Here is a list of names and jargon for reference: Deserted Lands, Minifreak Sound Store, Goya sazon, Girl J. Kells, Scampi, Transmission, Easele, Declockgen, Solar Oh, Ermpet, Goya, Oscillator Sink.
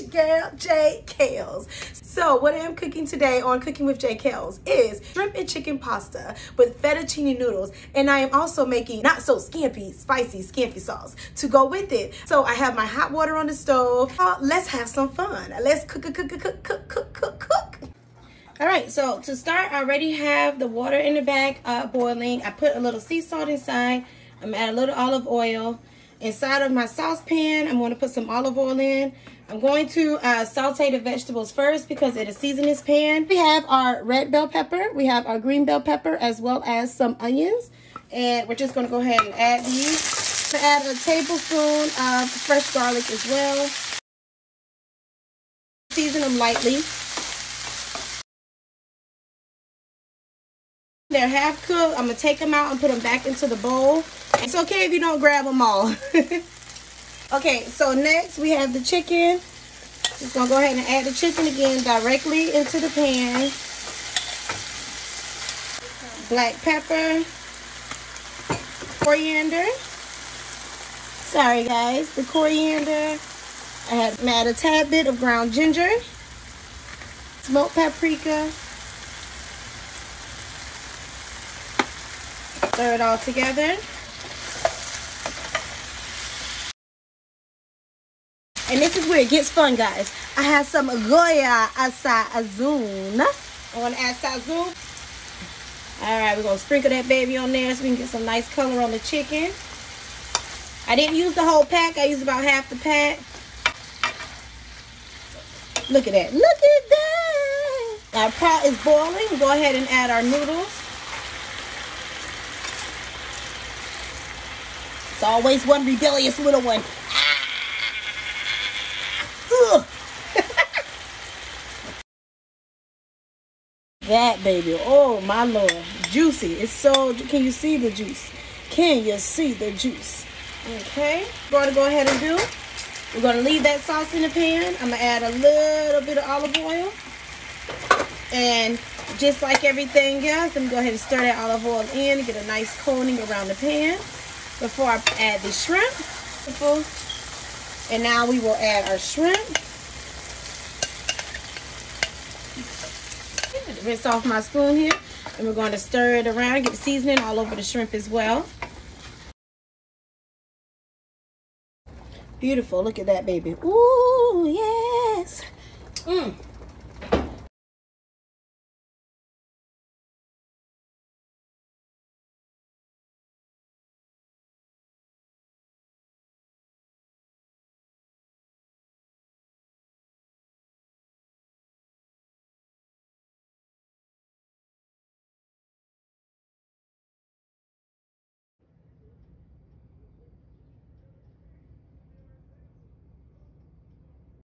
it's your girl J. Kells. So what I am cooking today on Cooking with J. Kells is shrimp and chicken pasta with fettuccine noodles, and I am also making not so spicy scampi sauce to go with it. So I have my hot water on the stove. Let's have some fun. Let's cook. All right, so to start, I already have the water in the bag boiling. I put a little sea salt inside. I'm gonna add a little olive oil. Inside of my saucepan, I'm going to put some olive oil in. I'm going to saute the vegetables first because it'll season this pan. We have our red bell pepper, we have our green bell pepper, as well as some onions. And we're just going to go ahead and add these. To add a tablespoon of fresh garlic as well. Season them lightly. They're half cooked. I'm going to take them out and put them back into the bowl. It's okay if you don't grab them all. Okay, so next we have the chicken. Just going to go ahead and add the chicken again directly into the pan. Black pepper. Coriander. Sorry guys, the coriander. I had to add a tad bit of ground ginger. Smoked paprika. Stir it all together. And this is where it gets fun, guys. I have some Goya sazon. I want to add sazon. All right, we're going to sprinkle that baby on there so we can get some nice color on the chicken. I didn't use the whole pack. I used about half the pack. Look at that. Look at that. Our pot is boiling. We'll go ahead and add our noodles. It's always one rebellious little one. That baby, oh my Lord, juicy. It's so, can you see the juice? Can you see the juice? Okay, going to go ahead and do, we're going to leave that sauce in the pan. I'm going to add a little bit of olive oil. And just like everything else, I'm going to go ahead and stir that olive oil in and get a nice coating around the pan before I add the shrimp. And now we will add our shrimp. Rinse off my spoon here, and we're going to stir it around, get the seasoning all over the shrimp as well. Beautiful, look at that baby. Ooh, yes.